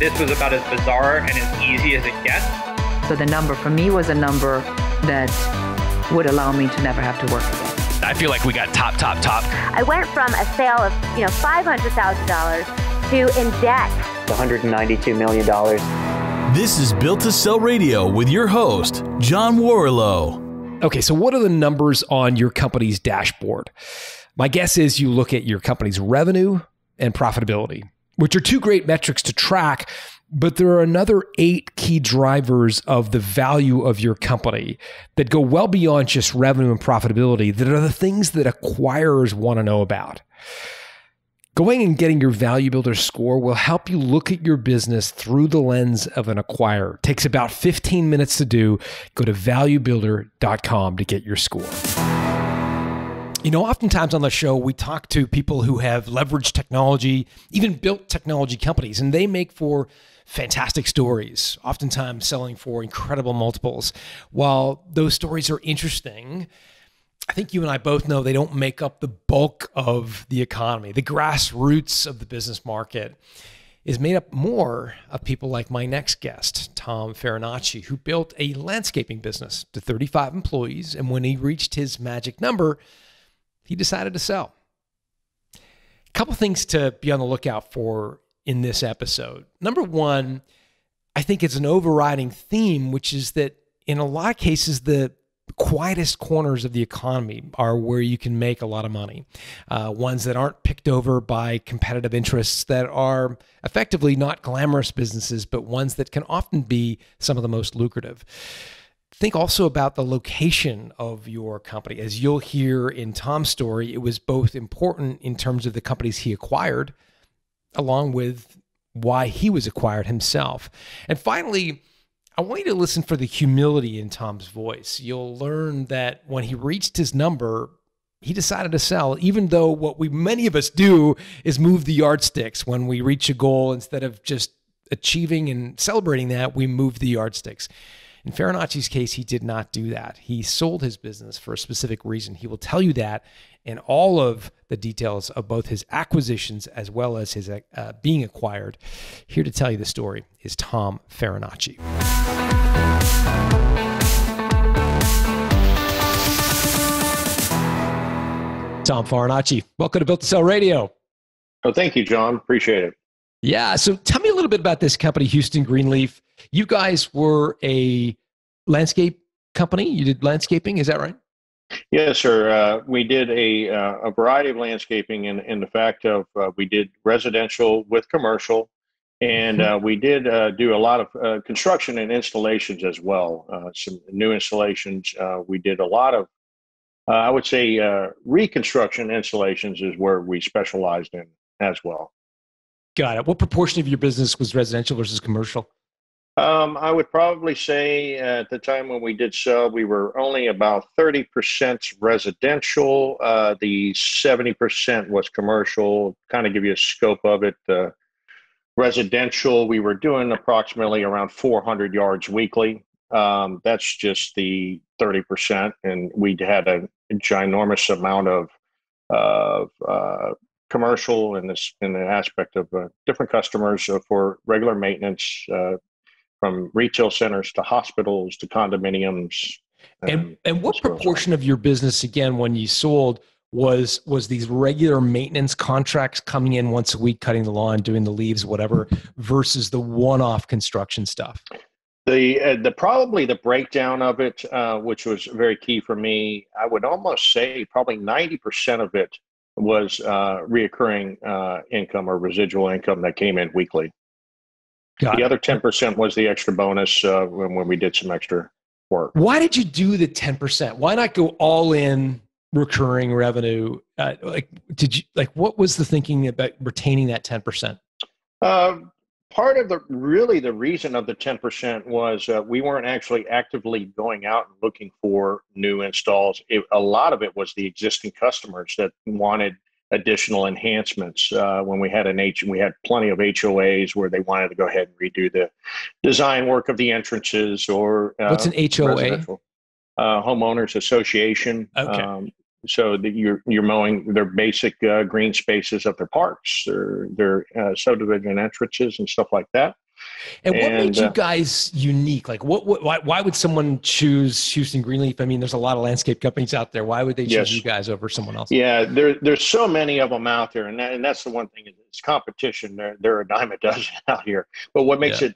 this was about as bizarre and as easy as it gets. So the number for me was a number that would allow me to never have to work again. I feel like we got top. I went from a sale of, $500,000 to in debt. $192 million. This is Built to Sell Radio with your host, John Warlow. Okay, so what are the numbers on your company's dashboard? My guess is you look at your company's revenue and profitability, which are two great metrics to track, but there are another 8 key drivers of the value of your company that go well beyond just revenue and profitability that are the things that acquirers want to know about. Going and getting your Value Builder score will help you look at your business through the lens of an acquirer. It takes about 15 minutes to do. Go to valuebuilder.com to get your score. You know, oftentimes on the show, we talk to people who have leveraged technology, even built technology companies, and they make for fantastic stories, oftentimes selling for incredible multiples. While those stories are interesting, I think you and I both know they don't make up the bulk of the economy. The grassroots of the business market is made up more of people like my next guest, Tom Farinacci, who built a landscaping business to 35 employees, and when he reached his magic number, he decided to sell. A couple things to be on the lookout for in this episode. Number one, I think it's an overriding theme, which is that in a lot of cases, the quietest corners of the economy are where you can make a lot of money. Ones that aren't picked over by competitive interests, that are effectively not glamorous businesses, but ones that can often be some of the most lucrative. Think also about the location of your company. As you'll hear in Tom's story, it was both important in terms of the companies he acquired, along with why he was acquired himself. And finally, I want you to listen for the humility in Tom's voice. You'll learn that when he reached his number, he decided to sell, even though what many of us do is move the yardsticks. When we reach a goal, instead of just achieving and celebrating that, we move the yardsticks. In Farinacci's case, he did not do that. He sold his business for a specific reason. He will tell you that and all of the details of both his acquisitions as well as his being acquired. Here to tell you the story is Tom Farinacci. Tom Farinacci, welcome to Built to Sell Radio. Oh, thank you, John. Appreciate it. Yeah. So tell me a little bit about this company, Houston Greenleaf. You guys were a landscape company. You did landscaping. Is that right? Yes, sir. We did a variety of landscaping in the fact of we did residential with commercial, and we did do a lot of construction and installations as well. Some new installations. We did a lot of, I would say, reconstruction installations is where we specialized in as well. Got it. What proportion of your business was residential versus commercial? I would probably say at the time when we did sell, we were only about 30% residential. The 70% was commercial. Kind of give you a scope of it. Residential, we were doing approximately around 400 yards weekly. That's just the 30%. And we had a ginormous amount of commercial in the aspect of different customers for regular maintenance, from retail centers to hospitals to condominiums. And what proportion of your business, again, when you sold, was these regular maintenance contracts coming in once a week, cutting the lawn, doing the leaves, whatever, versus the one-off construction stuff? The probably the breakdown of it, which was very key for me, I would almost say probably 90% of it was reoccurring income or residual income that came in weekly. Got the it. Other 10% was the extra bonus when we did some extra work. Why did you do the 10%? Why not go all in recurring revenue? What was the thinking about retaining that 10%? Part of the reason of the 10% was we weren't actually actively going out and looking for new installs. A lot of it was the existing customers that wanted additional enhancements. When we had we had plenty of HOAs where they wanted to go ahead and redo the design work of the entrances or what's an HOA? Homeowners Association. Okay. So that you're mowing their basic green spaces of their parks, their subdivision entrances and stuff like that. And what made you guys unique? Like, why would someone choose Houston Greenleaf? I mean, there's a lot of landscape companies out there. Why would they choose you guys over someone else? Yeah, there's so many of them out there, and that's the one thing is it's competition. There are a dime a dozen out here. But what makes it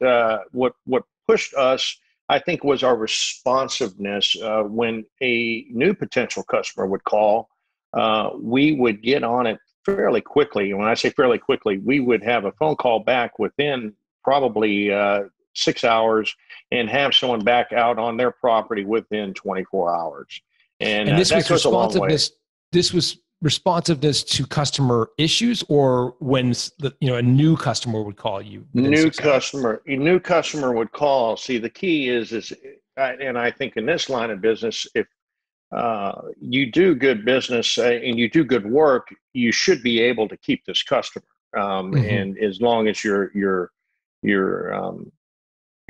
what pushed us, I think, was our responsiveness. When a new potential customer would call, we would get on it fairly quickly. And when I say fairly quickly, we would have a phone call back within probably 6 hours and have someone back out on their property within 24 hours. And this was responsiveness. This was responsiveness to customer issues, or when a new customer would call you. A new customer would call. See, the key is, and I think in this line of business, if you do good business and you do good work, you should be able to keep this customer. And as long as your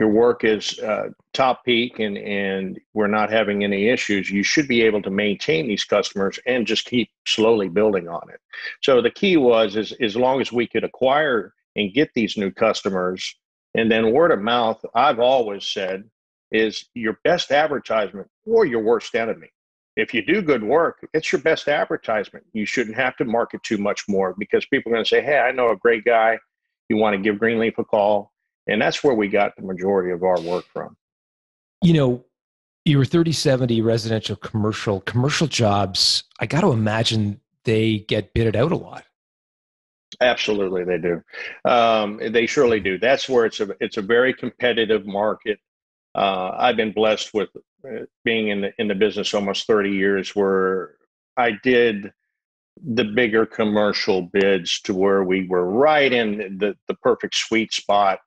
work is top peak and we're not having any issues, you should be able to maintain these customers and just keep slowly building on it. So the key was, is as long as we could acquire and get these new customers, and then word of mouth, I've always said, is your best advertisement or your worst enemy. If you do good work, it's your best advertisement. You shouldn't have to market too much more, because people are going to say, hey, I know a great guy. You want to give Greenleaf a call. And that's where we got the majority of our work from. You know, you were 30/70 residential, commercial jobs. I got to imagine they get bidded out a lot. Absolutely, they do. They surely do. That's where it's a very competitive market. I've been blessed with being in the business almost 30 years, where I did the bigger commercial bids to where we were right in the perfect sweet spot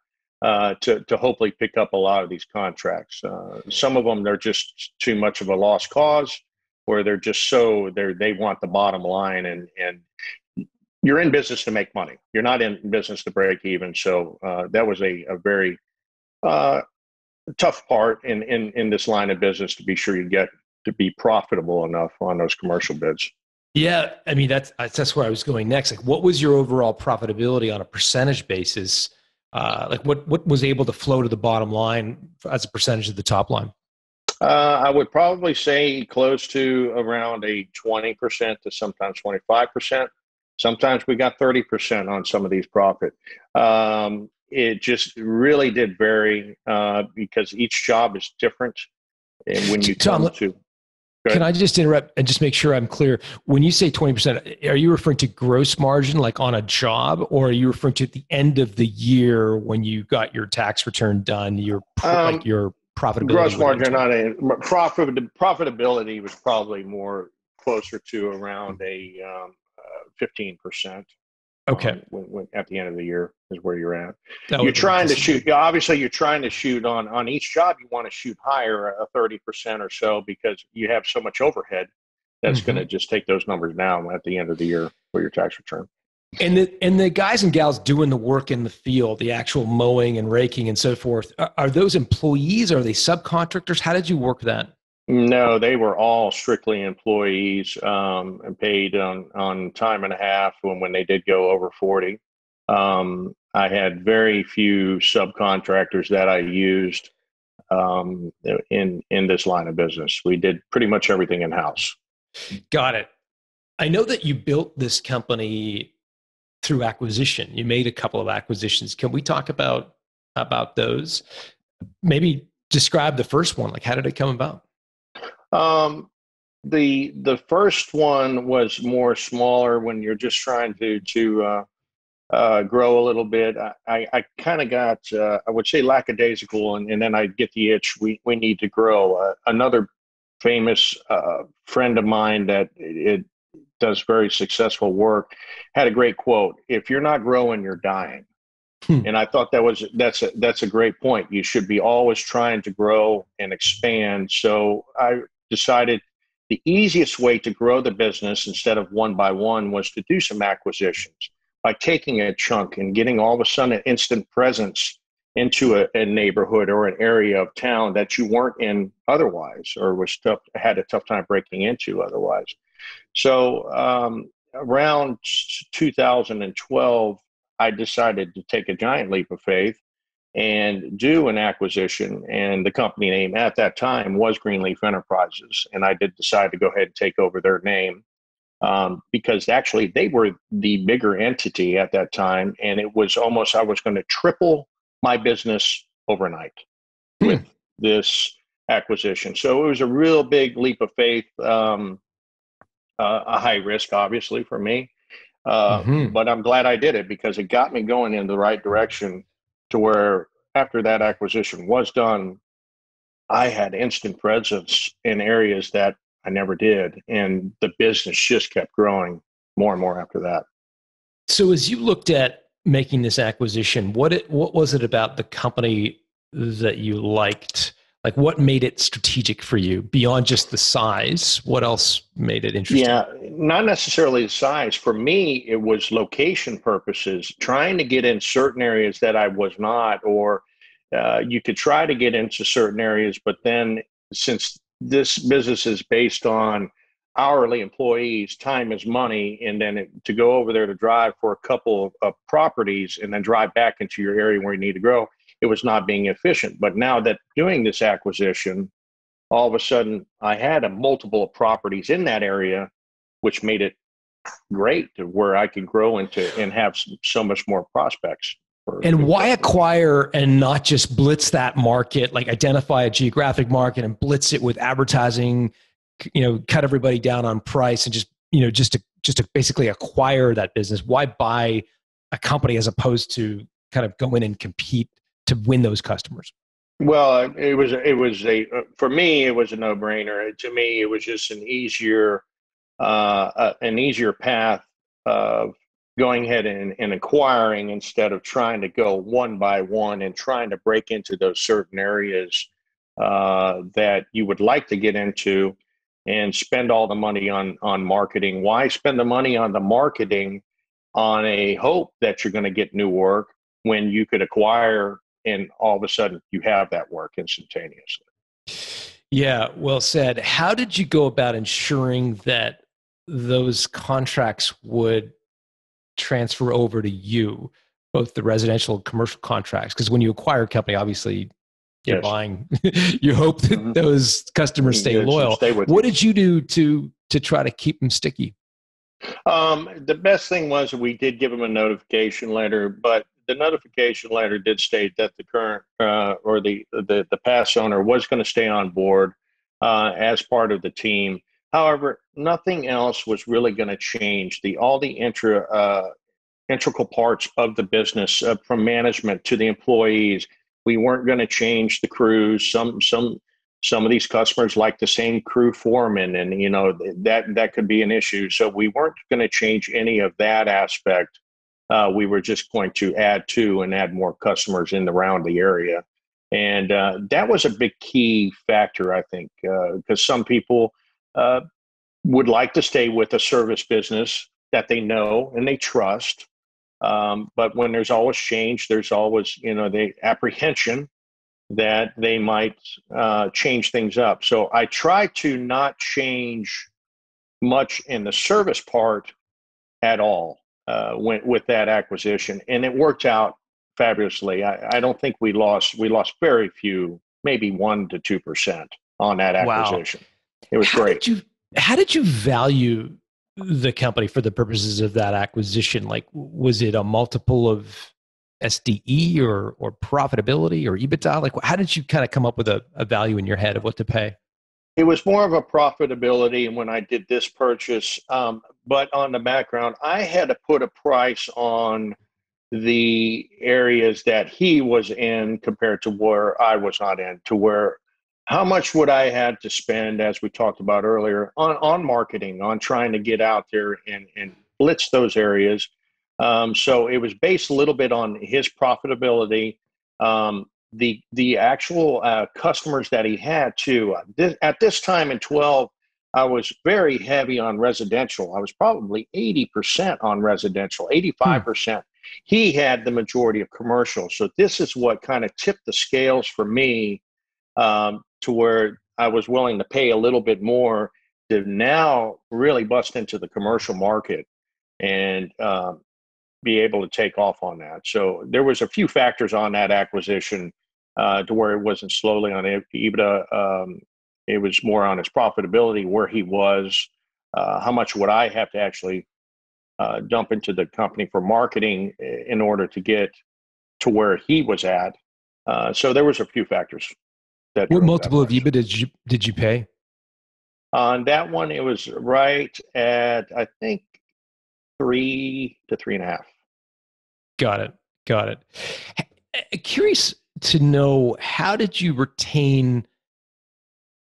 to hopefully pick up a lot of these contracts. Some of them, they're just too much of a lost cause, or they're just they want the bottom line, and you're in business to make money. You're not in business to break even. So that was a very tough part in this line of business, to be sure you get to be profitable enough on those commercial bids. Yeah, I mean, that's where I was going next. Like, what was your overall profitability on a percentage basis? Like, what was able to flow to the bottom line as a percentage of the top line? I would probably say close to around a 20% to sometimes 25%. Sometimes we got 30% on some of these profit. It just really did vary because each job is different. And when you come to... Can I just interrupt and just make sure I'm clear? When you say 20%, are you referring to gross margin, like on a job, or are you referring to at the end of the year when you got your tax return done, your profitability? Gross margin, profitability was probably more closer to around a 15%. Okay. When at the end of the year is where you're at. You're trying to shoot, obviously you're trying to shoot on each job. You want to shoot higher, a 30% or so, because you have so much overhead that's going to just take those numbers down at the end of the year for your tax return. And the guys and gals doing the work in the field, the actual mowing and raking and so forth, are those employees? Are they subcontractors? How did you work that? No, they were all strictly employees, and paid on time and a half when they did go over 40. I had very few subcontractors that I used in this line of business. We did pretty much everything in-house. Got it. I know that you built this company through acquisition. You made a couple of acquisitions. Can we talk about those? Maybe describe the first one. Like, how did it come about? The first one was more smaller, when you're just trying to grow a little bit. I kind of got, I would say, lackadaisical, and then I'd get the itch. We need to grow. Another famous friend of mine that it does very successful work had a great quote: "If you're not growing, you're dying." And I thought that's a great point. You should be always trying to grow and expand. So I decided the easiest way to grow the business, instead of one by one, was to do some acquisitions by taking a chunk and getting all of a sudden an instant presence into a neighborhood or an area of town that you weren't in otherwise, or was had a tough time breaking into otherwise. So around 2012, I decided to take a giant leap of faith and do an acquisition. And the company name at that time was Greenleaf Enterprises. And I did decide to go ahead and take over their name because actually they were the bigger entity at that time. And it was almost, I was going to triple my business overnight with this acquisition. So it was a real big leap of faith, a high risk, obviously, for me. But I'm glad I did it because it got me going in the right direction to where after that acquisition was done, I had instant presence in areas that I never did. And the business just kept growing more and more after that. So as you looked at making this acquisition, what was it about the company that you liked? Like what made it strategic for you beyond just the size? What else made it interesting? Yeah, not necessarily the size. For me, it was location purposes, trying to get in certain areas that I was not, or you could try to get into certain areas, but then since this business is based on hourly employees, time is money, and then to go over there to drive for a couple of properties and then drive back into your area where you need to grow, it was not being efficient. But now that doing this acquisition, all of a sudden I had a multiple of properties in that area, which made it great to where I could grow into and have so much more prospects. And why acquire and not just blitz that market, like identify a geographic market and blitz it with advertising, you know, cut everybody down on price and just, you know, just to basically acquire that business. Why buy a company as opposed to kind of go in and compete to win those customers? Well, for me, it was a no-brainer. To me, it was just an easier path of going ahead and acquiring instead of trying to go one by one and trying to break into those certain areas that you would like to get into and spend all the money on marketing. Why spend the money on the marketing on a hope that you're going to get new work when you could acquire and all of a sudden you have that work instantaneously? Yeah, well said. How did you go about ensuring that those contracts would transfer over to you, both the residential and commercial contracts? Because when you acquire a company, obviously you're buying, you hope that those customers stay loyal. What did you do to try to keep them sticky? The best thing was we did give them a notification letter, but the notification letter did state that the current or the past owner was going to stay on board as part of the team. However, nothing else was really going to change. All the integral parts of the business, from management to the employees, we weren't going to change the crews. Some of these customers like the same crew foreman, and you know that could be an issue. So we weren't going to change any of that aspect. We were just going to add more customers in the round the area. And that was a big key factor, I think, because some people would like to stay with a service business that they know and they trust. But when there's always change, there's always, you know, the apprehension that they might change things up. So I try to not change much in the service part at all. Went with that acquisition, and it worked out fabulously. I don't think we lost very few, maybe 1 to 2% on that acquisition. Wow. It was great. How did you value the company for the purposes of that acquisition? Like, was it a multiple of SDE or profitability or EBITDA? Like, how did you kind of come up with a value in your head of what to pay? It was more of a profitability when I did this purchase, but on the background, I had to put a price on the areas that he was in compared to where I was not in, to where how much would I had to spend, as we talked about earlier, on marketing, on trying to get out there and blitz those areas. So it was based a little bit on his profitability. The actual customers that he had too. At this time in 12, I was very heavy on residential. I was probably 80% on residential, 85%. He had the majority of commercial. So this is what kind of tipped the scales for me to where I was willing to pay a little bit more to now really bust into the commercial market. And be able to take off on that. So there was a few factors on that acquisition to where it wasn't slowly on EBITDA. It was more on his profitability, where he was, how much would I have to actually dump into the company for marketing in order to get to where he was at. So there was a few factors. What multiple of EBITDA did you pay? On that one, it was right at, I think, 3 to 3.5. Got it. Curious to know, how did you retain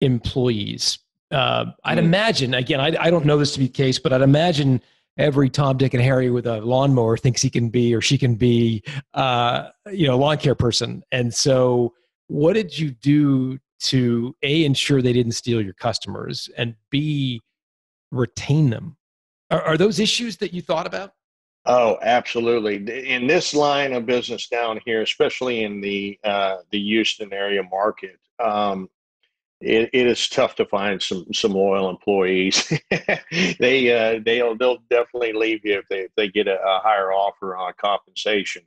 employees? I'd imagine, again, I don't know this to be the case, but I'd imagine every Tom, Dick, and Harry with a lawnmower thinks he can be, or she can be, a lawn care person. And so what did you do to A, ensure they didn't steal your customers, and B, retain them? Are those issues that you thought about? Oh, absolutely. In this line of business down here, especially in the Houston area market, it is tough to find some loyal employees. They'll definitely leave you if they get a higher offer on compensation.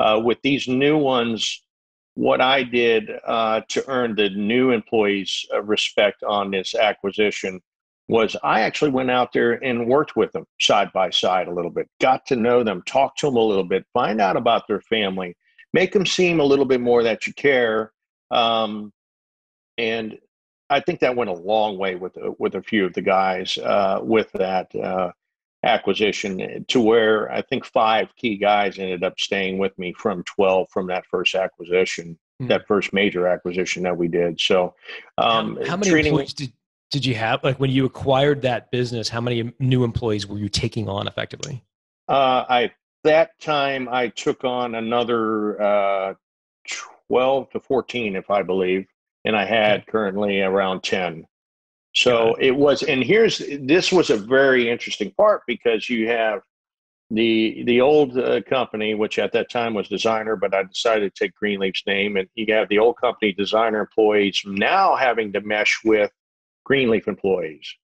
With these new ones, what I did to earn the new employees' respect on this acquisition was I actually went out there and worked with them side by side a little bit, got to know them, talked to them a little bit, find out about their family, make them seem a little bit more that you care. And I think that went a long way with a few of the guys with that acquisition, to where I think 5 key guys ended up staying with me from 12 from that first acquisition, that first major acquisition that we did. So how many employees did you have? Like, when you acquired that business, how many new employees were you taking on effectively? I took on another 12 to 14, if I believe. And I had currently around 10. So it was, and this was a very interesting part, because you have the old company, which at that time was Designer, but I decided to take Greenleaf's name, and you have the old company Designer employees now having to mesh with Greenleaf employees.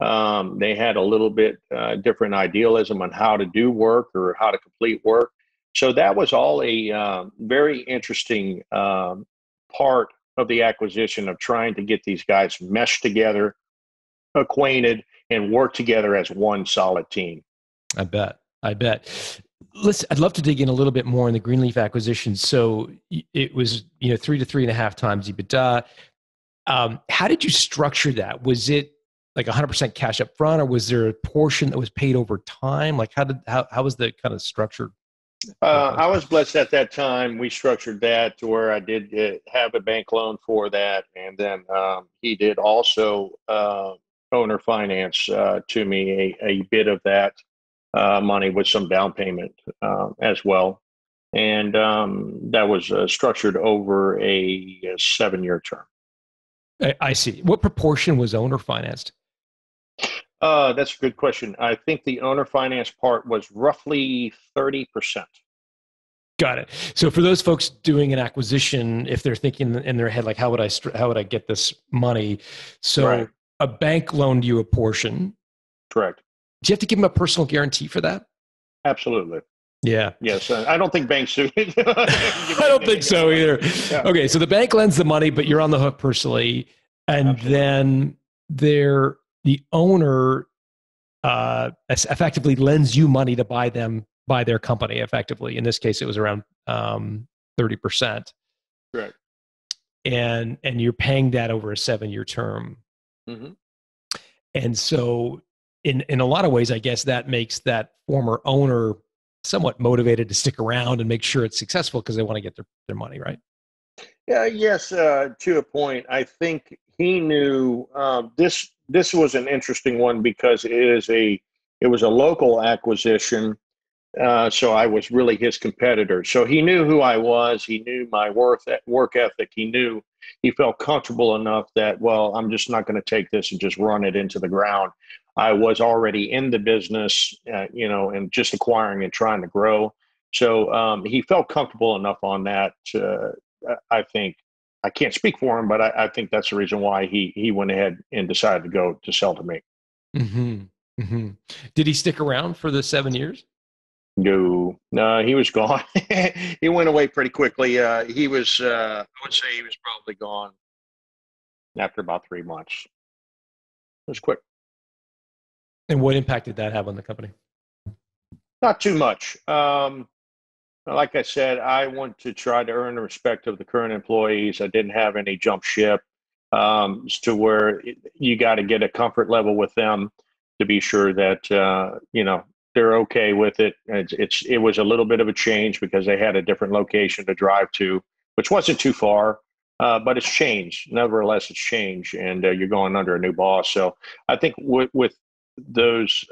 They had a little bit different idealism on how to do work or how to complete work. So that was all a very interesting part of the acquisition, of trying to get these guys meshed together, acquainted, and work together as one solid team. I bet. Listen, I'd love to dig in a little bit more on the Greenleaf acquisition. So it was, 3 to 3.5 times EBITDA. How did you structure that? Was it like 100% cash up front, or was there a portion that was paid over time? Like, how was the kind of structured? I was blessed at that time. We structured that to where I did have a bank loan for that. And then he did also owner finance to me a bit of that money with some down payment as well. And that was structured over a 7-year term. I see. What proportion was owner financed? That's a good question. I think the owner finance part was roughly 30%. Got it. So for those folks doing an acquisition, if they're thinking in their head, like, how would I get this money? So a bank loaned you a portion. Correct. Do you have to give them a personal guarantee for that? Absolutely. Yeah. Yes. I don't think banks do. I don't think so either. Yeah. Okay. So the bank lends the money, but you're on the hook personally. And then the owner effectively lends you money to buy their company effectively. In this case, it was around 30%. Correct. And you're paying that over a 7-year term. Mm-hmm. And so in a lot of ways, I guess that makes that former owner somewhat motivated to stick around and make sure it's successful, because they want to get their money, right? Yes, to a point. I think he knew this was an interesting one, because it was a local acquisition, so I was really his competitor. So he knew who I was. He knew my work ethic. He felt comfortable enough that, well, I'm just not going to take this and just run it into the ground. I was already in the business, and just acquiring and trying to grow. So he felt comfortable enough on that. I think. I can't speak for him, but I think that's the reason why he went ahead and decided to go to sell to me. Mm-hmm. Mm-hmm. Did he stick around for the 7 years? No, he was gone. He went away pretty quickly. He was, I would say he was probably gone after about 3 months. It was quick. And what impact did that have on the company? Not too much. Like I said, I want to try to earn the respect of the current employees. I didn't have any jump ship to where you got to get a comfort level with them to be sure that, you know, they're okay with it. It was a little bit of a change because they had a different location to drive to, which wasn't too far, but it's changed. Nevertheless, it's changed, and you're going under a new boss. So I think with those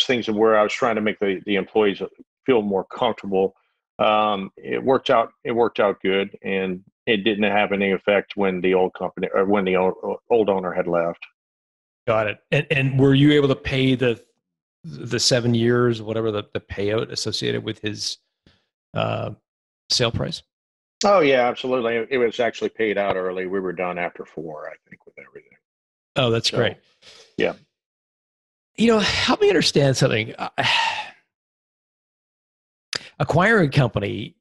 things where I was trying to make the employees feel more comfortable, it worked out. It worked out good, and it didn't have any effect when the old company or when the old owner had left. Got it. And were you able to pay the 7 years, whatever the payout associated with his sale price? Oh yeah, absolutely. It was actually paid out early. We were done after 4, I think, with everything. Oh, that's great. Yeah. You know, help me understand something. Acquiring a company,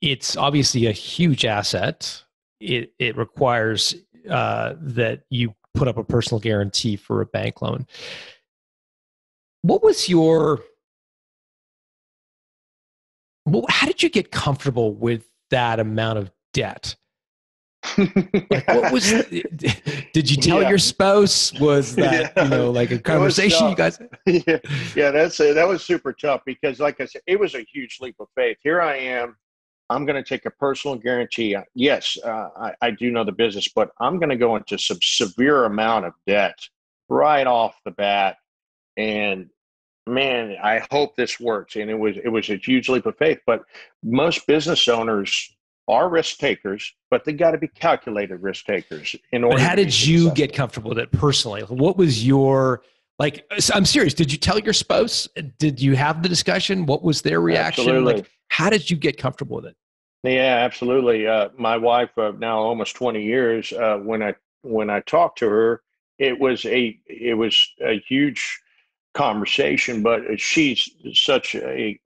it's obviously a huge asset. It requires that you put up a personal guarantee for a bank loan. How did you get comfortable with that amount of debt? Like, did you tell your spouse? Was that, you know, like a conversation you guys had? Yeah, that was super tough because, like I said, it was a huge leap of faith. Here I am. I'm going to take a personal guarantee. Yes, I do know the business, but I'm going to go into some severe amount of debt right off the bat. And man, I hope this works. And it was a huge leap of faith. But most business owners are risk takers, but they got to be calculated risk takers. But how did you get comfortable with it personally? What was your, like, I'm serious. Did you tell your spouse? Did you have the discussion? What was their reaction? Absolutely. Like, how did you get comfortable with it? Yeah, absolutely. My wife of now almost 20 years, when I talked to her, it was a huge conversation, but she's such a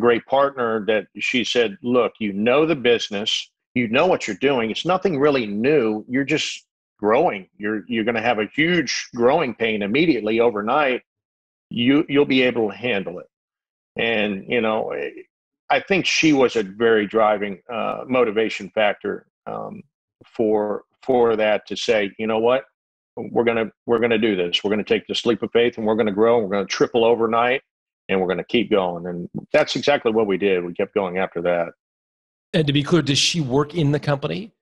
great partner that she said, look, you know the business, you know what you're doing. It's nothing really new. You're just growing. You're going to have a huge growing pain immediately overnight. You'll be able to handle it. And, you know, I think she was a very driving motivation factor for that, to say, you know what, we're going to do this. We're going to take this leap of faith, and we're going to grow, and we're going to triple overnight, and we're going to keep going. And that's exactly what we did. We kept going after that. And to be clear, does she work in the company?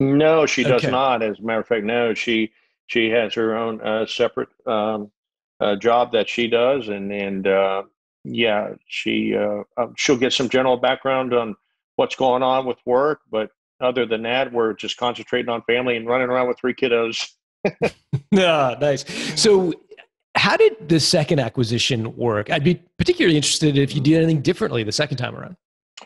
No, she does not. As a matter of fact, no, she has her own separate job that she does. She'll get some general background on what's going on with work. But other than that, we're just concentrating on family and running around with 3 kiddos. Ah, nice. So how did the second acquisition work? I'd be particularly interested if you did anything differently the second time around.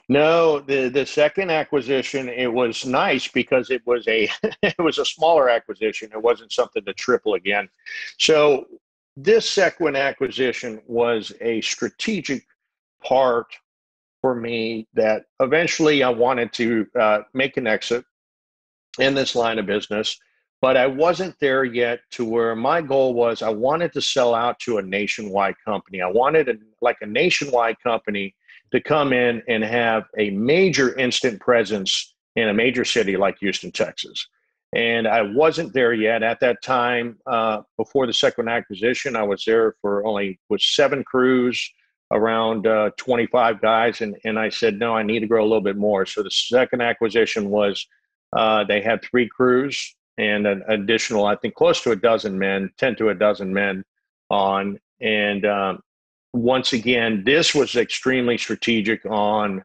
No, the second acquisition, it was nice because it was a smaller acquisition. It wasn't something to triple again. So this second acquisition was a strategic part for me that eventually I wanted to make an exit in this line of business. But I wasn't there yet to where my goal was. I wanted to sell out to a nationwide company. I wanted a nationwide company to come in and have a major instant presence in a major city like Houston, Texas. And I wasn't there yet at that time. Before the second acquisition, I was there for only with 7 crews, around 25 guys. And I said, no, I need to grow a little bit more. So the second acquisition was they had 3 crews and an additional, I think, close to 12 men, 10 to 12 men on. And once again, this was extremely strategic on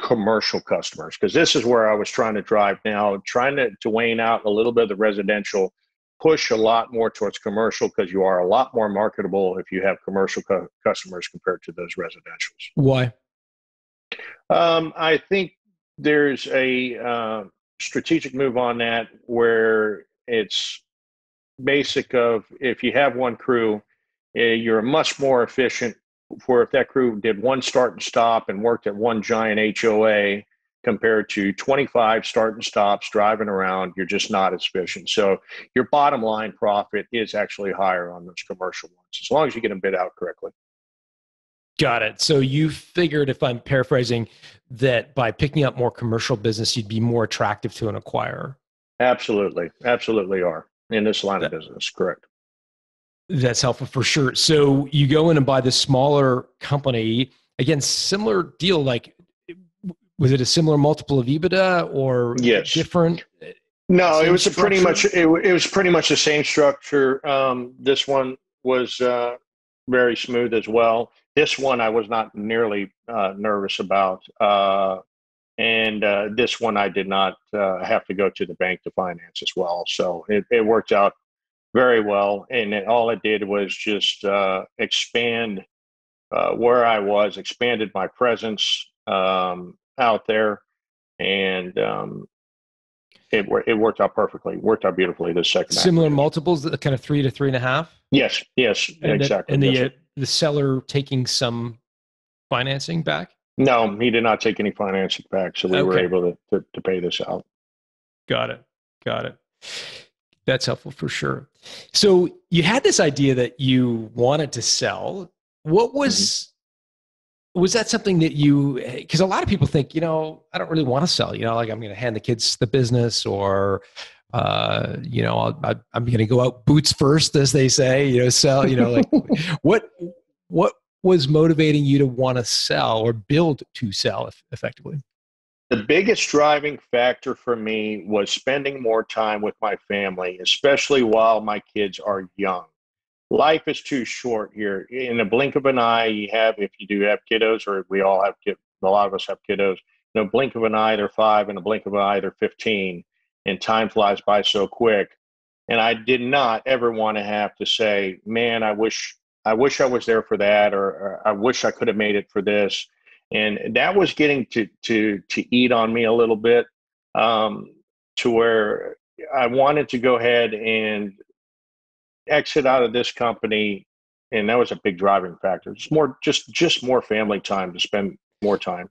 commercial customers, because this is where I was trying to drive now, trying to wane out a little bit of the residential, push a lot more towards commercial, because you are a lot more marketable if you have commercial customers compared to those residentials. Why? I think there's a... strategic move on that where it's basic of if you have 1 crew, you're much more efficient where if that crew did one start and stop and worked at one giant HOA compared to 25 start and stops driving around, you're just not as efficient. So your bottom line profit is actually higher on those commercial ones, as long as you get them bid out correctly. Got it. So you figured, if I'm paraphrasing, that by picking up more commercial business, you'd be more attractive to an acquirer. Absolutely. Absolutely are in this line of business. Correct. That's helpful for sure. So you go in and buy this smaller company. Again, similar deal. Like, was it a similar multiple of EBITDA or different? No, it was a pretty much, it was pretty much the same structure. This one was very smooth as well. This one I was not nearly nervous about, and this one I did not have to go to the bank to finance as well. So it worked out very well, and all it did was just expand where I was, expanded my presence out there, and it worked out perfectly. Worked out beautifully this second. Similar activity. Multiples, kind of 3 to 3.5. Yes, yes, and exactly. The seller taking some financing back? No, he did not take any financing back. So we were able to pay this out. Got it. Got it. That's helpful for sure. So you had this idea that you wanted to sell. What was that something that you, because a lot of people think, you know, I don't really want to sell, you know, like I'm going to hand the kids the business, or you know, I'm going to go out boots first, as they say, you know, sell, you know, like what was motivating you to want to sell or build to sell effectively? The biggest driving factor for me was spending more time with my family, especially while my kids are young. Life is too short here. In the blink of an eye, you have, if you do have kiddos, or we all have kids, a lot of us have kiddos, in a blink of an eye, they're 5, in a blink of an eye, they're 15. And time flies by so quick. And I did not ever want to have to say, man, I wish I was there for that, or I wish I could have made it for this. And that was getting to eat on me a little bit, to where I wanted to go ahead and exit out of this company. And that was a big driving factor. It's more, just more family time, to spend more time.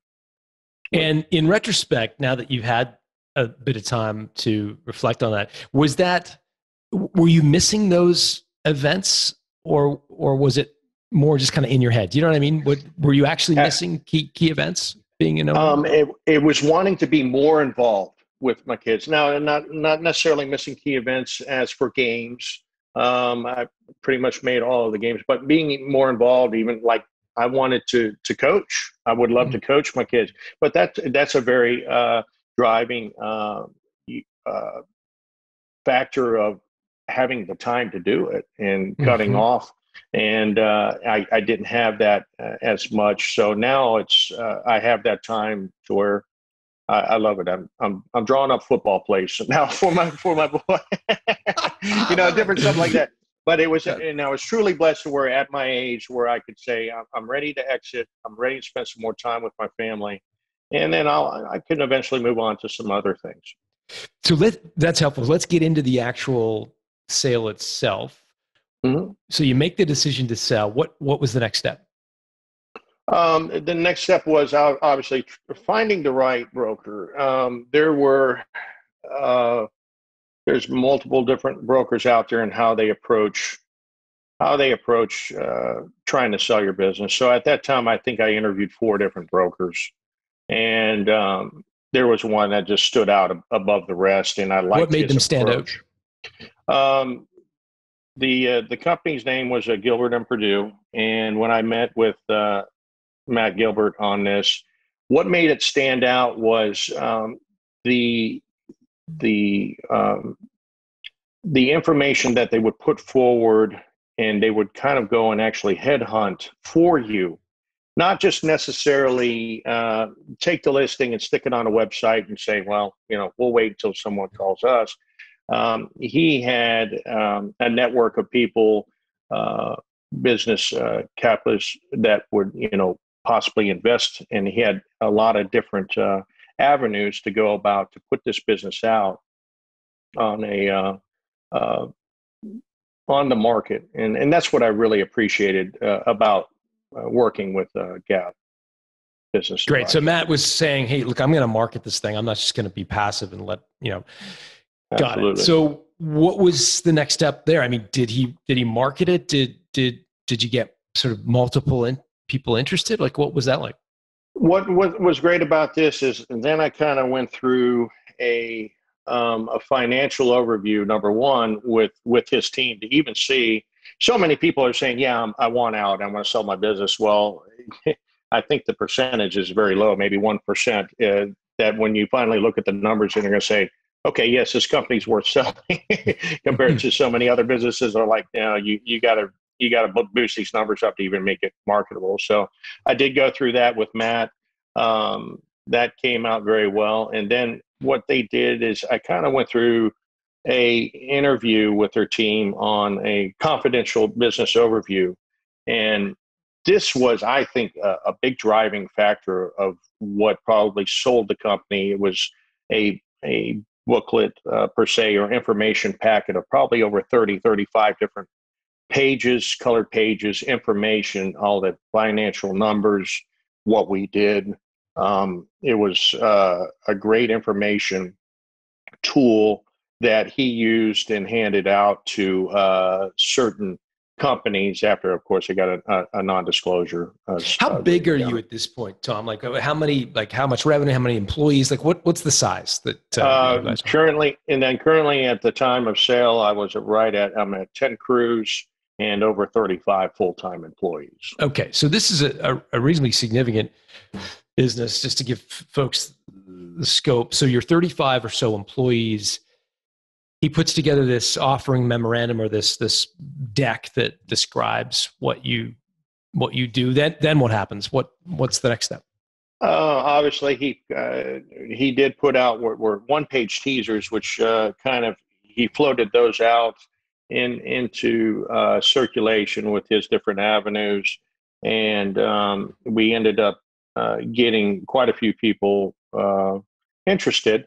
And in retrospect, now that you've had a bit of time to reflect on that, were you missing those events, or was it more just kind of in your head? Do you know what I mean? Were you actually missing key events being in Omaha? It was wanting to be more involved with my kids. Now, not necessarily missing key events as for games. I pretty much made all of the games, but being more involved, even like I wanted to coach. I would love to coach my kids, but that's a very, driving factor of having the time to do it and cutting off. And I didn't have that as much. So now it's, I have that time to where I love it. I'm drawing up football plays now for my boy, you know, different stuff like that. But it was, and I was truly blessed to where at my age where I could say, I'm ready to exit. I'm ready to spend some more time with my family. And then I can eventually move on to some other things. So that's helpful. Let's get into the actual sale itself. So you make the decision to sell. What was the next step? The next step was obviously finding the right broker. There's multiple different brokers out there and how they approach trying to sell your business. So at that time, I think I interviewed 4 different brokers. And there was one that just stood out above the rest, and I liked. What made them stand out? The company's name was Gilbert and Pardue, and when I met with Matt Gilbert on this, what made it stand out was the information that they would put forward, and they would kind of go and actually headhunt for you. Not just necessarily take the listing and stick it on a website and say, well, you know, we'll wait until someone calls us. He had a network of people, business capitalists that would, you know, possibly invest. And he had a lot of different avenues to go about to put this business out on a on the market. And that's what I really appreciated about working with Gab Business. Great. Advisor. So Matt was saying, hey, look, I'm going to market this thing. I'm not just going to be passive and let, you know, Absolutely. Got it. So what was the next step there? I mean, did he market it? Did you get sort of multiple people interested? Like, what was that like? What was great about this is then I kind of went through a financial overview, number one, with his team to even see. So many people are saying, yeah, I want out. I want to sell my business. Well, I think the percentage is very low, maybe 1%, that when you finally look at the numbers and you're going to say, okay, yes, this company's worth selling compared to so many other businesses are like, you know, you got to boost these numbers up to even make it marketable. So I did go through that with Matt. That came out very well. And then what they did is I kind of went through a interview with their team on a confidential business overview. And this was, I think, a big driving factor of what probably sold the company. It was a booklet per se, or information packet of probably over 30, 35 different pages, colored pages, information, all the financial numbers, what we did. It was a great information tool that he used and handed out to certain companies after, of course, they got a non-disclosure. How big are you at this point, Tom? Like how much revenue, how many employees? Like what's the size that currently at the time of sale, I was I'm at 10 crews and over 35 full-time employees. Okay. So this is a reasonably significant business, just to give folks the scope. So you're 35 or so employees. He puts together this offering memorandum or this deck that describes what you do. Then what happens? What's the next step? Obviously, he did put out were one-page teasers, which kind of he floated those out into circulation with his different avenues, and we ended up getting quite a few people interested.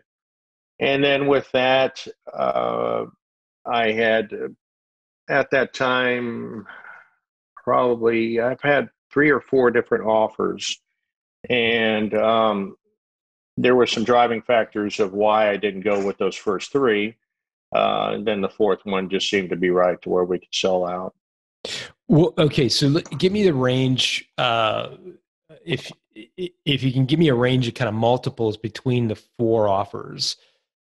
And then with that, I had at that time probably I've had 3 or 4 different offers, and there were some driving factors of why I didn't go with those first 3. And then the 4th one just seemed to be right to where we could sell out. Well, okay, so give me the range. If you can give me a range of kind of multiples between the 4 offers.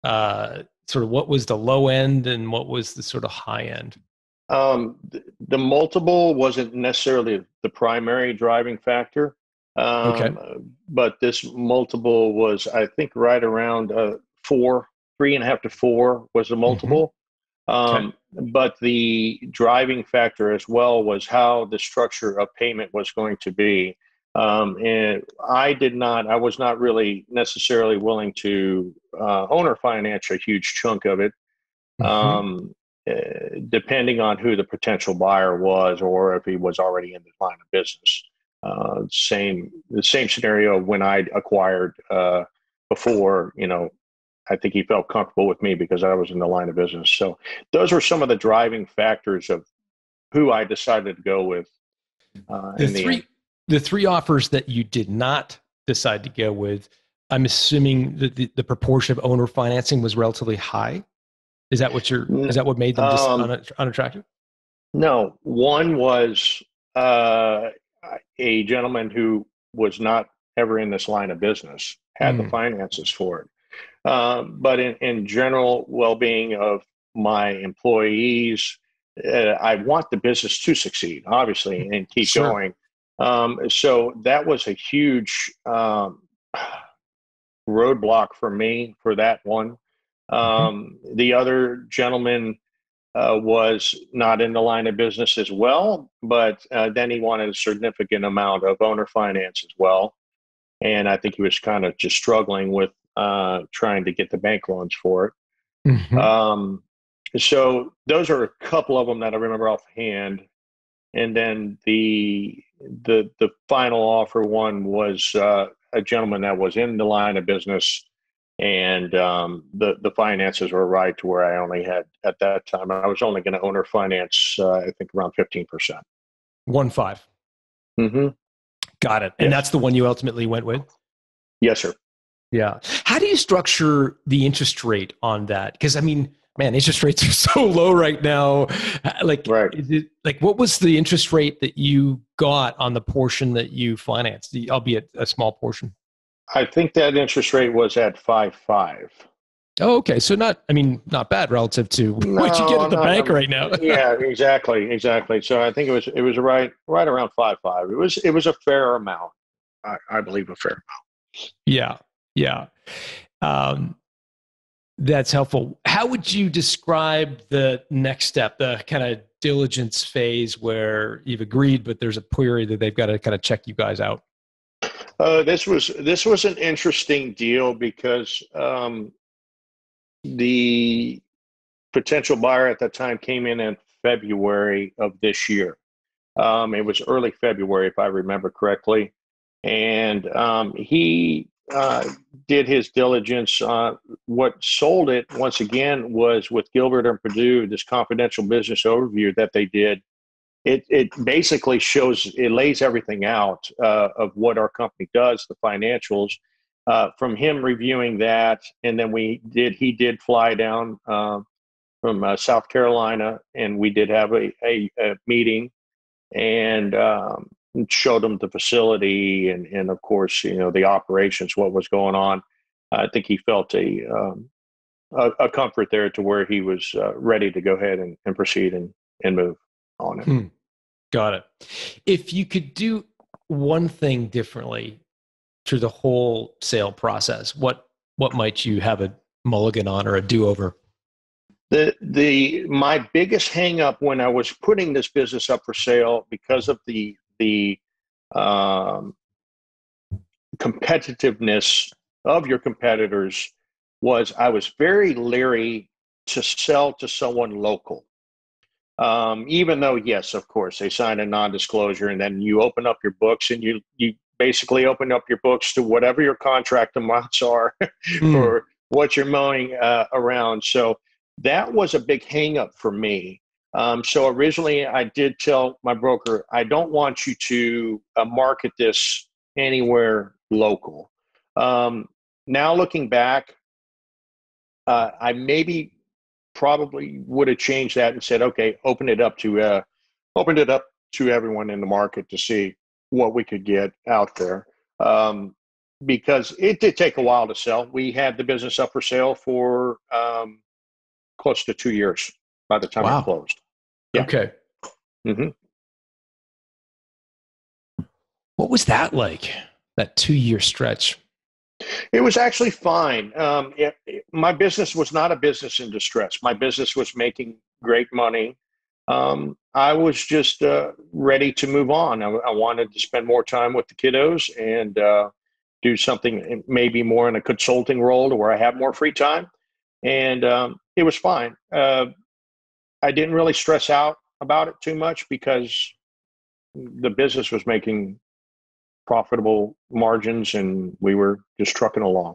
Sort of what was the low end and what was the sort of high end? The multiple wasn't necessarily the primary driving factor. Okay. But this multiple was, I think, right around 3.5 to 4 was the multiple. Mm-hmm. Okay. But the driving factor as well was how the structure of payment was going to be. And I was not really necessarily willing to owner finance a huge chunk of it, depending on who the potential buyer was or if he was already in the line of business. The same scenario when I acquired before, you know, I think he felt comfortable with me because I was in the line of business. So those were some of the driving factors of who I decided to go with. The 3 offers that you did not decide to go with, I'm assuming that the proportion of owner financing was relatively high. Is that what made them unattractive? No. One was a gentleman who was not ever in this line of business, had the finances for it. But in general well-being of my employees, I want the business to succeed, obviously, and keep going. So that was a huge roadblock for me for that one. The other gentleman was not in the line of business as well, but then he wanted a significant amount of owner finance as well. And I think he was kind of just struggling with trying to get the bank loans for it. Mm-hmm. So those are a couple of them that I remember offhand. And then the final offer one was a gentleman that was in the line of business, and the finances were right to where I only had at that time. I was only going to owner finance, I think around 15%. 15. Mm-hmm. Got it. And that's the one you ultimately went with? Yes, sir. Yeah. How do you structure the interest rate on that? Because I mean, man, interest rates are so low right now. Like, is it, like, what was the interest rate that you got on the portion that you financed, albeit a small portion? I think that interest rate was at 5.5. Oh, okay. So not, I mean, not bad relative to what you get at the bank right now. Yeah, exactly. Exactly. So I think it was right around 5.5. It was a fair amount. I believe a fair amount. Yeah. Yeah. That's helpful. How would you describe the next step, the kind of diligence phase where you've agreed, but there's a query that they've got to kind of check you guys out? This was an interesting deal because, the potential buyer at that time came in February of this year. It was early February, if I remember correctly. And he did his diligence. What sold it, once again, was with Gilbert and Pardue, this confidential business overview that they did. It basically shows, it lays everything out of what our company does, the financials. From him reviewing that, and then he did fly down from South Carolina, and we did have a meeting and showed him the facility and of course, you know, the operations, what was going on. I think he felt a comfort there to where he was ready to go ahead and proceed and move on it. Hmm. Got it. If you could do one thing differently through the whole sale process, what might you have a mulligan on or a do-over? My biggest hang-up when I was putting this business up for sale, because of the competitiveness of your competitors, was I was very leery to sell to someone local. Even though, yes, of course, they sign a non-disclosure, and then you open up your books and you basically open up your books to whatever your contract amounts are for what you're mowing around. So that was a big hang up for me. So originally I did tell my broker, I don't want you to market this anywhere local. Now looking back, I probably would have changed that and said, okay, opened it up to everyone in the market to see what we could get out there, because it did take a while to sell. We had the business up for sale for close to 2 years by the time it closed. Yeah. Okay. Mm-hmm. What was that like, that 2-year stretch? It was actually fine. My business was not a business in distress. My business was making great money. I was just ready to move on. I wanted to spend more time with the kiddos and do something maybe more in a consulting role to where I have more free time. And it was fine. I didn't really stress out about it too much because the business was making profitable margins and we were just trucking along.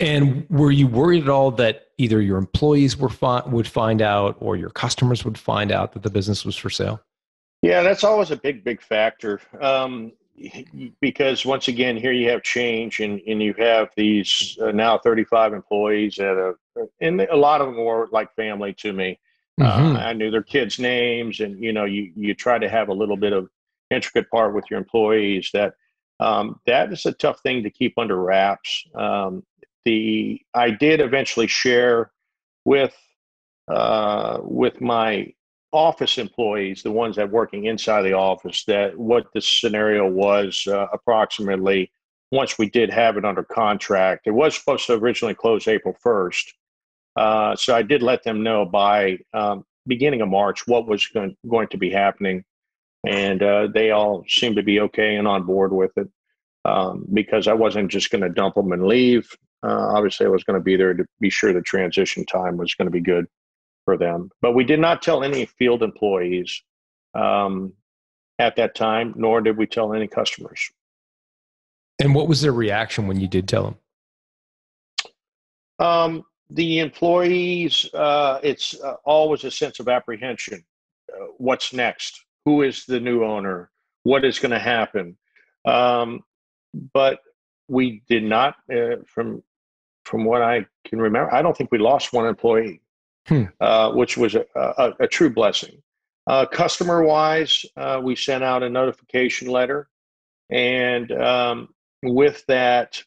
And were you worried at all that either your employees would find out or your customers would find out that the business was for sale? Yeah, that's always a big factor. Because once again, here you have change and you have these now 35 employees and a lot of them were like family to me. Mm-hmm. I knew their kids' names and, you know, you try to have a little bit of intricate part with your employees that is a tough thing to keep under wraps. I did eventually share with my office employees, the ones that working inside the office, that what the scenario was approximately once we did have it under contract. It was supposed to originally close April 1st. So I did let them know by beginning of March what was going to be happening. And they all seemed to be okay and on board with it. Because I wasn't just going to dump them and leave. Obviously, I was going to be there to be sure the transition time was going to be good for them. But we did not tell any field employees at that time, nor did we tell any customers. And what was their reaction when you did tell them? The employees, it's always a sense of apprehension. What's next? Who is the new owner? what is going to happen. But we did not, from what I can remember, I don't think we lost one employee, which was a true blessing. Customer-wise, we sent out a notification letter, and with that,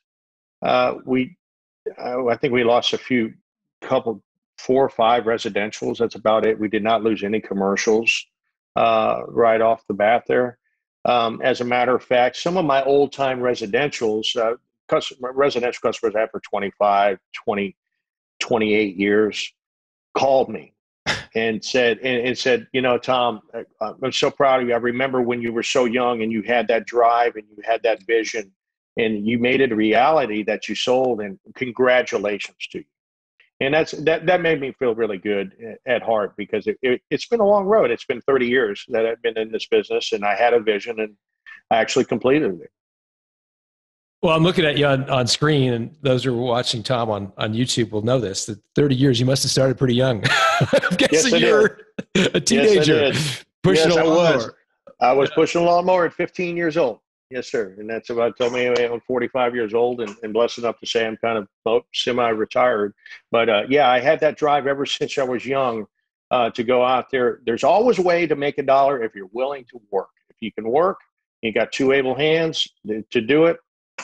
I think we lost a few, couple, 4 or 5 residentials. That's about it. We did not lose any commercials right off the bat there. As a matter of fact, some of my old-time residentials, residential customers after 25, 20, 28 years, called me and said, you know, Tom, I'm so proud of you. I remember when you were so young and you had that drive and you had that vision and you made it a reality that you sold, and congratulations to you. And that made me feel really good at heart, because it's been a long road. It's been 30 years that I've been in this business, and I had a vision and I actually completed it. Well, I'm looking at you on screen, and those who are watching Tom on YouTube will know this, that 30 years, you must have started pretty young. I'm guessing you were a teenager pushing a lawnmower. I was pushing a lawnmower at 15 years old. Yes, sir. And that's about, told me I'm 45 years old and blessed enough to say I'm kind of semi-retired. But yeah, I had that drive ever since I was young to go out there. There's always a way to make a dollar if you're willing to work. If you can work, you got two able hands to do it,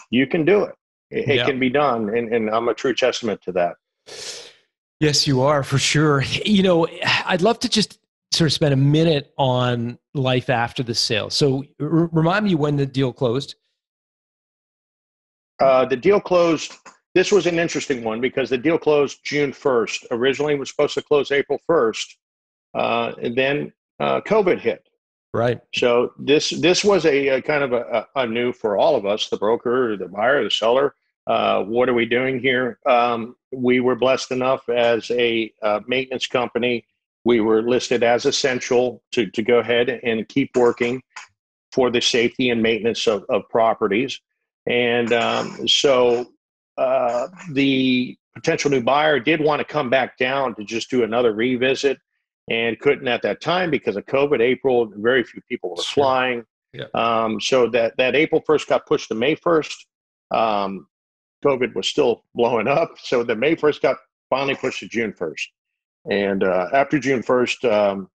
you can do it. It can be done. And I'm a true testament to that. Yes, you are, for sure. You know, I'd love to just sort of spend a minute on life after the sale. So remind me when the deal closed. The deal closed, this was an interesting one, because the deal closed June 1st. Originally, it was supposed to close April 1st. And then COVID hit. Right. So this was a kind of a new for all of us, the broker, the buyer, the seller. What are we doing here? We were blessed enough as a maintenance company. We were listed as essential to go ahead and keep working for the safety and maintenance of properties. And so the potential new buyer did want to come back down to just do another revisit, and couldn't at that time because of COVID. April, very few people were flying. Yeah. So that April 1st got pushed to May 1st. COVID was still blowing up. So the May 1st got finally pushed to June 1st. And after June 1st,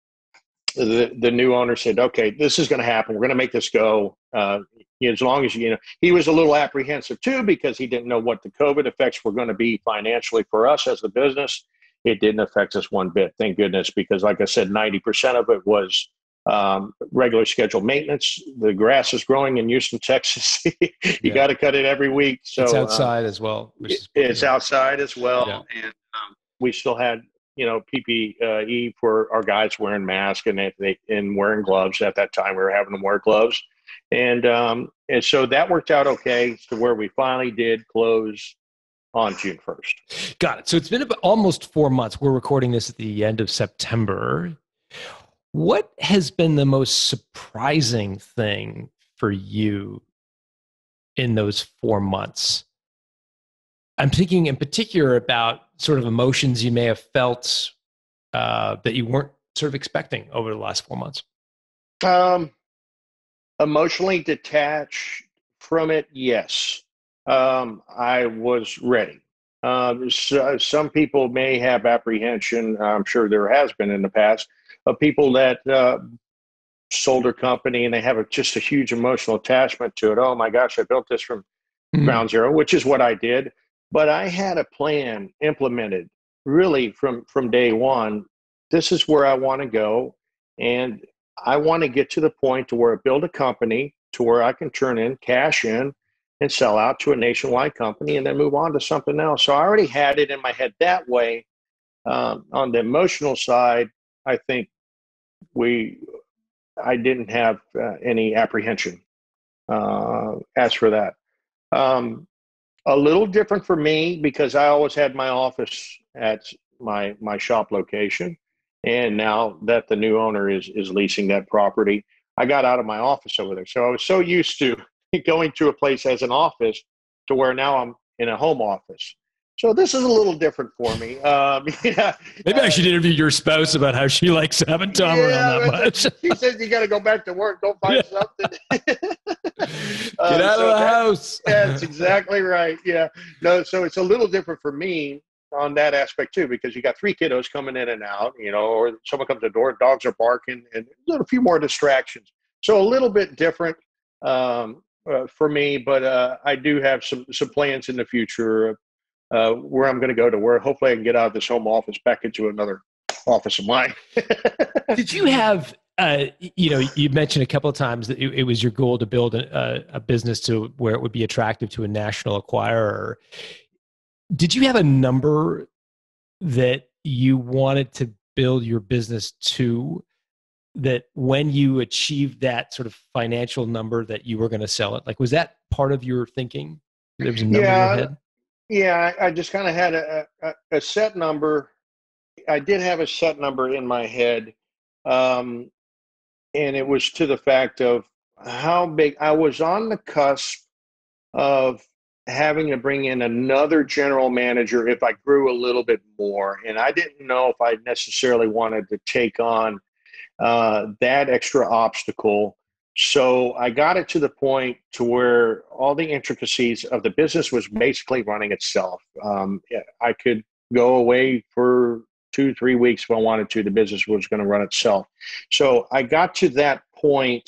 the new owner said, okay, this is going to happen. We're going to make this go. As long as, you know, he was a little apprehensive too, because he didn't know what the COVID effects were going to be financially for us as the business. It didn't affect us one bit, thank goodness, because like I said, 90% of it was regular scheduled maintenance. The grass is growing in Houston, Texas. Got to cut it every week. So it's outside as well. It's outside as well. Yeah. And we still had, you know, PPE for our guys, wearing masks and wearing gloves. At that time, we were having them wear gloves. And so that worked out okay to where we finally did close on June 1st. Got it. So it's been about almost 4 months. We're recording this at the end of September. What has been the most surprising thing for you in those 4 months? I'm thinking in particular about sort of emotions you may have felt that you weren't sort of expecting over the last 4 months. Emotionally detached from it, yes. I was ready. So some people may have apprehension. I'm sure there has been in the past of people that sold their company and they have just a huge emotional attachment to it. Oh my gosh, I built this from ground zero, which is what I did. But I had a plan implemented really from day one. This is where I want to go. And I want to get to the point to where I build a company to where I can turn in, cash in, and sell out to a nationwide company and then move on to something else. So I already had it in my head that way. On the emotional side, I think I didn't have any apprehension as for that. A little different for me because I always had my office at my shop location. And now that the new owner is leasing that property, I got out of my office over there. So I was so used to going to a place as an office to where now I'm in a home office. So this is a little different for me. Yeah. Maybe I should interview your spouse about how she likes having Tom around that much. She says, you got to go back to work. Go find something. Get out of the house. That's exactly right. Yeah. No, so it's a little different for me on that aspect too, because you got three kiddos coming in and out, you know, or someone comes to the door, dogs are barking, and a few more distractions. So a little bit different for me, but I do have some plans in the future where I'm going to go to where hopefully I can get out of this home office back into another office of mine. Did you have, you know, you mentioned a couple of times that it was your goal to build a business to where it would be attractive to a national acquirer. Did you have a number that you wanted to build your business to, that when you achieved that sort of financial number that you were going to sell it? Like, was that part of your thinking? There was a number in your head? Yeah, I just kind of had a set number. I did have a set number in my head, and it was to the fact of how big. I was on the cusp of having to bring in another general manager if I grew a little bit more, and I didn't know if I necessarily wanted to take on that extra obstacle. So I got it to the point to where all the intricacies of the business was basically running itself. I could go away for 2-3 weeks if I wanted to. The business was going to run itself. So I got to that point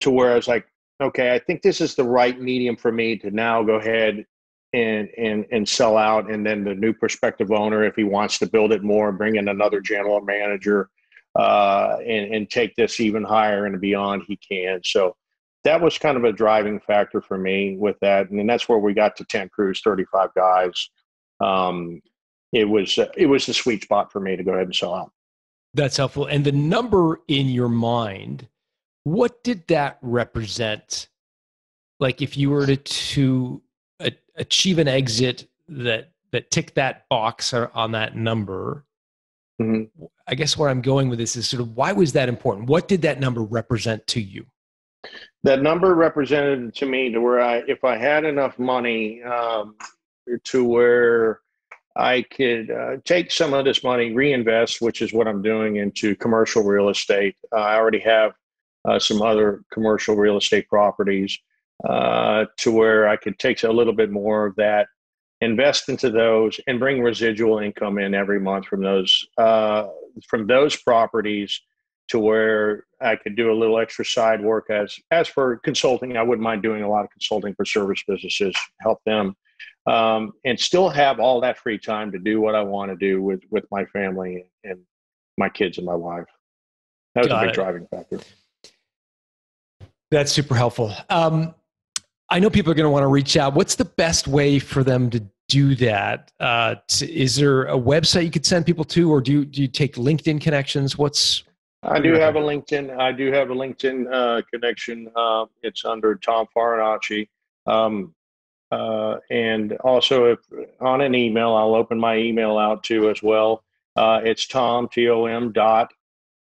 to where I was like, okay, I think this is the right medium for me to now go ahead and sell out. And then the new prospective owner, if he wants to build it more, bring in another general manager, and take this even higher and beyond, he can. So that was kind of a driving factor for me with that. And then that's where we got to 10 crews, 35 guys. It was the sweet spot for me to go ahead and sell out. That's helpful. And the number in your mind, what did that represent? Like, if you were to achieve an exit that ticked that box on that number, mm-hmm. I guess where I'm going with this is sort of, why was that important? What did that number represent to you? That number represented to me to where if I had enough money to where I could take some of this money, reinvest, which is what I'm doing, into commercial real estate. I already have some other commercial real estate properties to where I could take a little bit more of that, invest into those, and bring residual income in every month from those properties, to where I could do a little extra side work. As for consulting, I wouldn't mind doing a lot of consulting for service businesses, help them, and still have all that free time to do what I want to do with my family and my kids and my wife. That was a big driving factor. That's super helpful. I know people are going to want to reach out. What's the best way for them to do that? Is there a website you could send people to, or do you take LinkedIn connections? I do have a LinkedIn connection. It's under Tom Farinacci. And also, if on an email, I'll open my email out to as well. It's Tom, T-O-M dot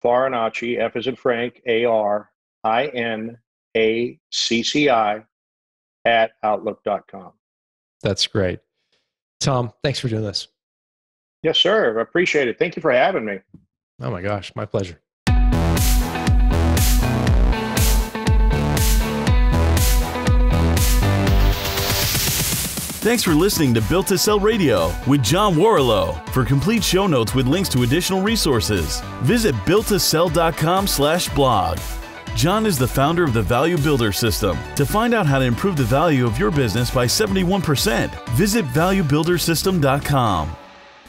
Farinacci, F as in Frank, A-R-I-N-A-C-C-I. @outlook.com. That's great. Tom, thanks for doing this. Yes, sir. I appreciate it. Thank you for having me. Oh my gosh. My pleasure. Thanks for listening to Built to Sell Radio with John Warrilow. For complete show notes with links to additional resources, visit builttosell.com/blog. John is the founder of the Value Builder System. To find out how to improve the value of your business by 71%, visit valuebuildersystem.com.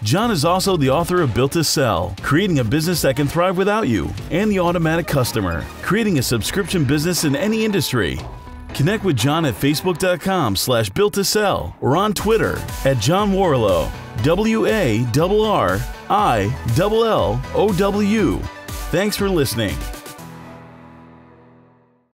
John is also the author of Built to Sell, Creating a Business That Can Thrive Without You, and The Automatic Customer, Creating a Subscription Business in Any Industry. Connect with John at facebook.com/builttosell or on Twitter at John Warrilow, W-A-R-R-I-L-L-O-W. Thanks for listening.